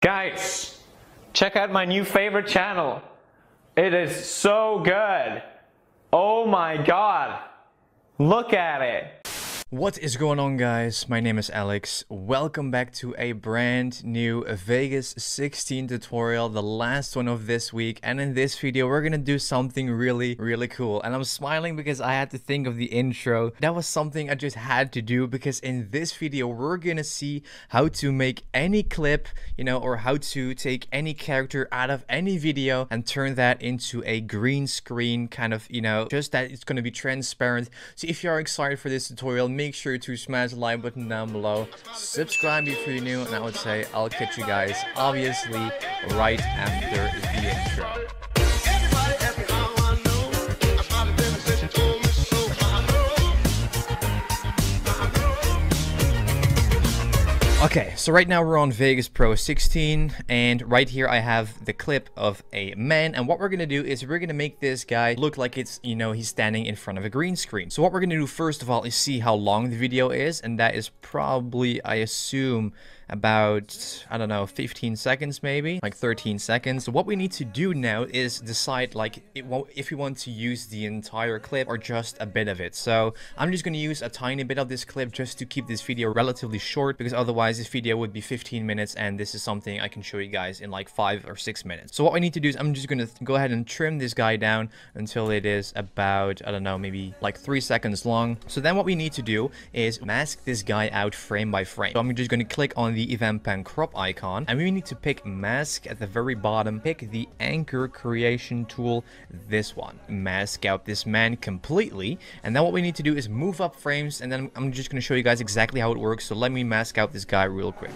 Guys, check out my new favorite channel. It is so good. Oh my god. Look at it. What is going on, guys? My name is Alex. Welcome back to a brand new Vegas 16 tutorial, the last one of this week. And in this video, we're gonna do something really, really cool. And I'm smiling because I had to think of the intro. That was something I just had to do because in this video, we're gonna see how to make any clip, you know, or how to take any character out of any video and turn that into a green screen kind of, you know, just that it's gonna be transparent. So if you are excited for this tutorial, make sure to smash the like button down below, subscribe if you're new, and I would say I'll catch you guys obviously right after the intro. Okay, so right now we're on Vegas Pro 16, and right here I have the clip of a man, and what we're gonna do is we're gonna make this guy look like it's, you know, he's standing in front of a green screen. So what we're gonna do first of all is see how long the video is, and that is probably, I assume, about, I don't know, 15 seconds maybe, like 13 seconds. So what we need to do now is decide like if we want to use the entire clip or just a bit of it. So I'm just gonna use a tiny bit of this clip just to keep this video relatively short, because otherwise this video would be 15 minutes and this is something I can show you guys in like 5 or 6 minutes. So what we need to do is I'm just gonna go ahead and trim this guy down until it is about, I don't know, maybe like 3 seconds long. So then what we need to do is mask this guy out frame by frame. So I'm just gonna click on the event pan crop icon, and we need to pick mask at the very bottom, pick the anchor creation tool, this one, mask out this man completely. And then what we need to do is move up frames, and then I'm just going to show you guys exactly how it works. So let me mask out this guy real quick.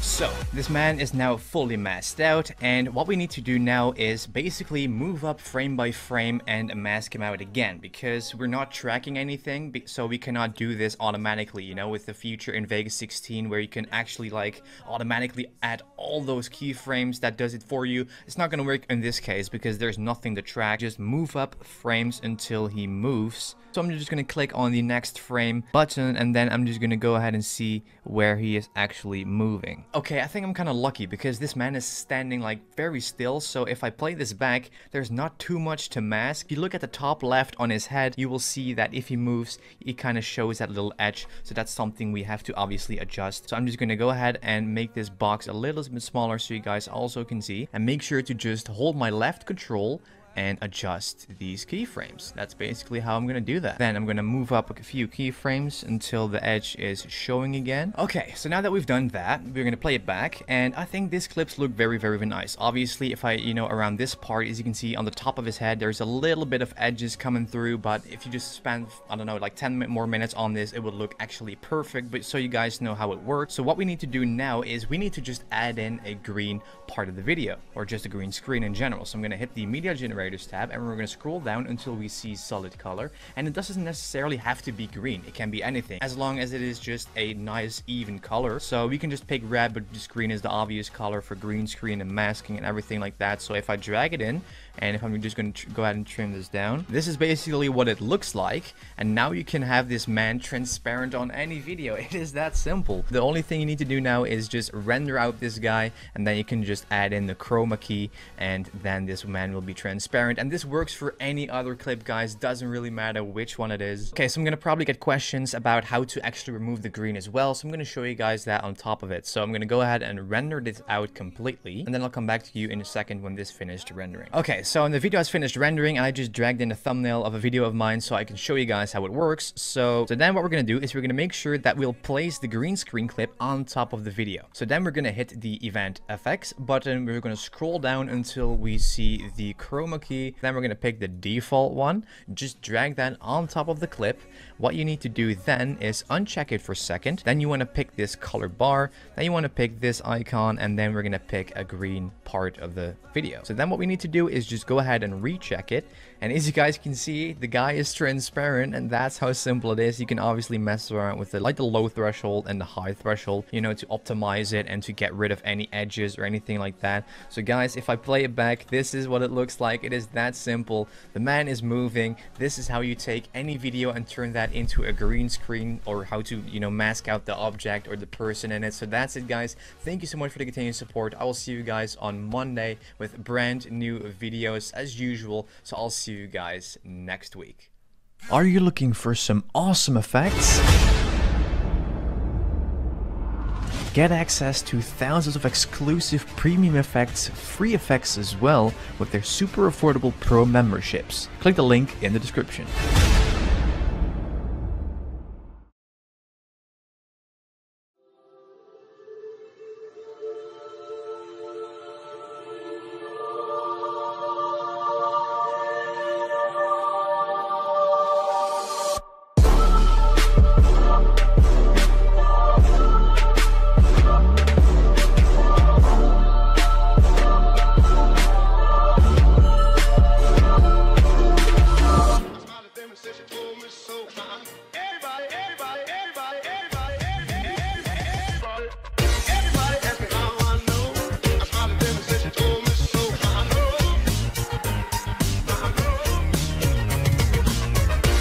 So this man is now fully masked out, and what we need to do now is basically move up frame by frame and mask him out again, because we're not tracking anything, so we cannot do this automatically, you know, with the feature in Vegas 16 where you can actually like automatically add all those keyframes that does it for you. It's not gonna work in this case because there's nothing to track. Just move up frames until he moves. So I'm just gonna click on the next frame button, and then I'm just gonna go ahead and see where he is actually moving. Okay, I think I'm kind of lucky because this man is standing like very still, so if I play this back, there's not too much to mask. If you look at the top left on his head, you will see that if he moves, it kind of shows that little edge, so that's something we have to obviously adjust. So I'm just gonna go ahead and make this box a little bit smaller so you guys also can see, and make sure to just hold my left control and adjust these keyframes. That's basically how I'm gonna do that. Then I'm gonna move up a few keyframes until the edge is showing again. Okay, so now that we've done that, we're gonna play it back, and I think these clips look very, very nice. Obviously, if I, you know, around this part, as you can see on the top of his head, there's a little bit of edges coming through, but if you just spend, I don't know, like 10 more minutes on this, it would look actually perfect, but so you guys know how it works. So what we need to do now is we need to just add in a green part of the video, or just a green screen in general. So I'm gonna hit the media generator tab, and we're going to scroll down until we see solid color, and it doesn't necessarily have to be green. It can be anything as long as it is just a nice even color. So we can just pick red, but just green is the obvious color for green screen and masking and everything like that. So if I drag it in, and if I'm just going to go ahead and trim this down, this is basically what it looks like, and now you can have this man transparent on any video. It is that simple. The only thing you need to do now is just render out this guy, and then you can just add in the chroma key, and then this man will be transparent. And this works for any other clip, guys. Doesn't really matter which one it is. Okay, so I'm gonna probably get questions about how to actually remove the green as well, so I'm gonna show you guys that on top of it. So I'm gonna go ahead and render this out completely, and then I'll come back to you in a second when this finished rendering. Okay, so when the video has finished rendering, and I just dragged in a thumbnail of a video of mine so I can show you guys how it works. So then what we're gonna do is we're gonna make sure that we'll place the green screen clip on top of the video. So then we're gonna hit the event FX button, we're gonna scroll down until we see the chroma key, then we're going to pick the default one, just drag that on top of the clip. What you need to do then is uncheck it for a second, then you want to pick this color bar, then you want to pick this icon, and then we're going to pick a green part of the video. So then what we need to do is just go ahead and recheck it. And as you guys can see, the guy is transparent, and that's how simple it is. You can obviously mess around with it, like the low threshold and the high threshold, you know, to optimize it and to get rid of any edges or anything like that. So guys, if I play it back, this is what it looks like. It is that simple. The man is moving. This is how you take any video and turn that into a green screen, or how to, you know, mask out the object or the person in it. So that's it, guys. Thank you so much for the continued support. I will see you guys on Monday with brand new videos as usual. So I'll see you guys next week. Are you looking for some awesome effects? Get access to thousands of exclusive premium effects, free effects as well, with their super affordable pro memberships. Click the link in the description.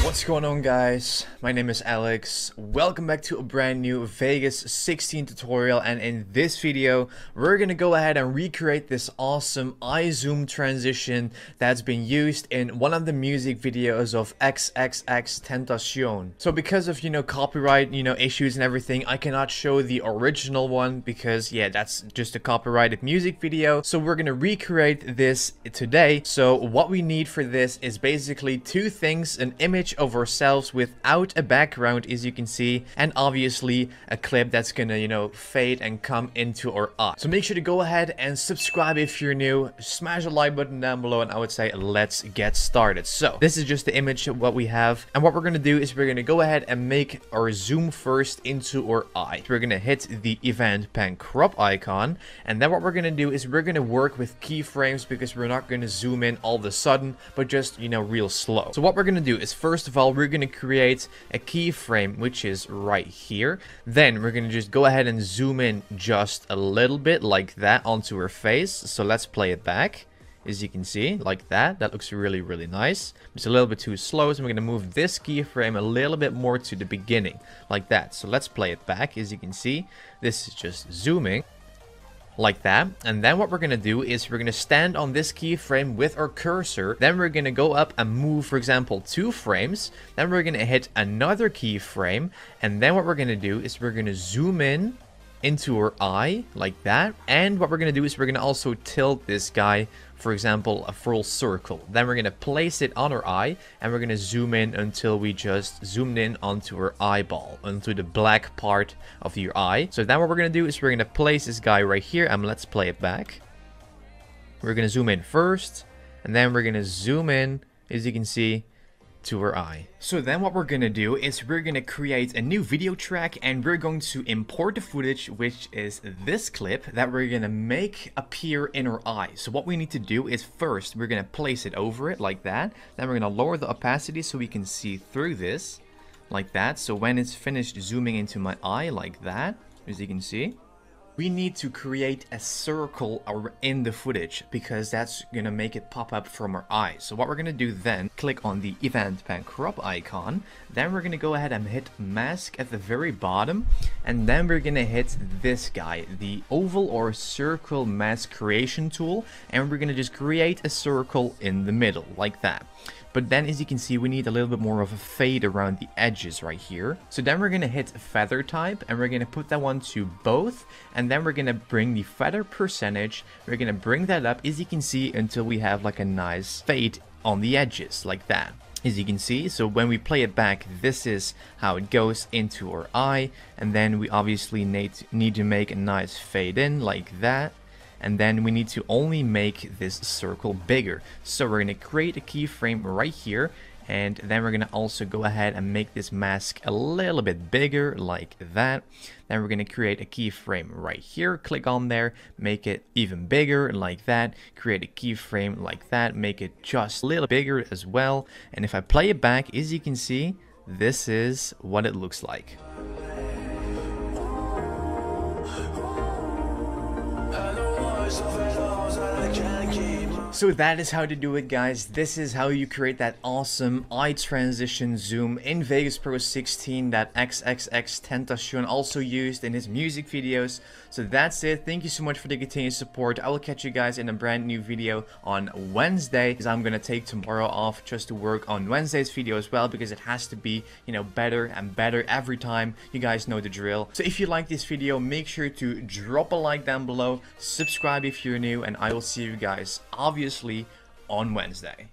What's going on, guys? My name is Alex. Welcome back to a brand new Vegas 16 tutorial, and in this video we're gonna go ahead and recreate this awesome eye zoom transition that's been used in one of the music videos of XXXTentacion. So because of, you know, copyright, you know, issues and everything, I cannot show the original one because, yeah, that's just a copyrighted music video. So we're gonna recreate this today. So what we need for this is basically two things: an image of ourselves without a background, as you can see, and obviously a clip that's gonna, you know, fade and come into our eye. So make sure to go ahead and subscribe if you're new, smash the like button down below, and I would say let's get started. So this is just the image of what we have, and what we're gonna do is we're gonna go ahead and make our zoom first into our eye. We're gonna hit the event pan crop icon, and then what we're gonna do is we're gonna work with keyframes because we're not gonna zoom in all of a sudden, but just, you know, real slow. So what we're gonna do is, first of all, we're gonna create a keyframe, which is right here. Then we're gonna just go ahead and zoom in just a little bit like that onto her face. So let's play it back. As you can see, like that. That looks really, really nice. It's a little bit too slow, so we're gonna move this keyframe a little bit more to the beginning, like that. So let's play it back. As you can see, this is just zooming like that. And then what we're gonna do is we're gonna stand on this keyframe with our cursor, then we're gonna go up and move, for example, 2 frames, then we're gonna hit another keyframe, and then what we're gonna do is we're gonna zoom in into our eye like that. And what we're gonna do is we're gonna also tilt this guy, for example, a full circle. Then we're gonna place it on our eye, and we're gonna zoom in until we just zoomed in onto our eyeball, onto the black part of your eye. So then what we're gonna do is we're gonna place this guy right here, and let's play it back. We're gonna zoom in first, and then we're gonna zoom in, as you can see, to her eye. So then what we're gonna do is we're gonna create a new video track, and we're going to import the footage, which is this clip that we're gonna make appear in her eye. So what we need to do is, first we're gonna place it over it like that, then we're gonna lower the opacity so we can see through this like that. So when it's finished zooming into my eye like that, as you can see, we need to create a circle in the footage because that's going to make it pop up from our eye. So what we're going to do then, click on the event pan crop icon, then we're going to go ahead and hit mask at the very bottom, and then we're going to hit this guy, the oval or circle mask creation tool, and we're going to just create a circle in the middle like that. But then, as you can see, we need a little bit more of a fade around the edges right here. So then we're going to hit feather type, and we're going to put that one to both. And then we're going to bring the feather percentage. We're going to bring that up, as you can see, until we have like a nice fade on the edges like that. As you can see, so when we play it back, this is how it goes into our eye. And then we obviously need to make a nice fade in like that. And then we need to only make this circle bigger. So we're gonna create a keyframe right here, And then we're gonna also go ahead and make this mask a little bit bigger like that. Then we're gonna create a keyframe right here, click on there, make it even bigger like that, create a keyframe like that, make it just a little bigger as well. And if I play it back, as you can see, this is what it looks like. So that is how to do it, guys. This is how you create that awesome eye transition zoom in Vegas Pro 16 that XXXTentacion also used in his music videos. So that's it. Thank you so much for the continued support. I will catch you guys in a brand new video on Wednesday, because I'm gonna take tomorrow off just to work on Wednesday's video as well, because it has to be, you know, better and better every time. You guys know the drill. So if you like this video, make sure to drop a like down below, subscribe if you're new, and I will see you guys obviously on Wednesday.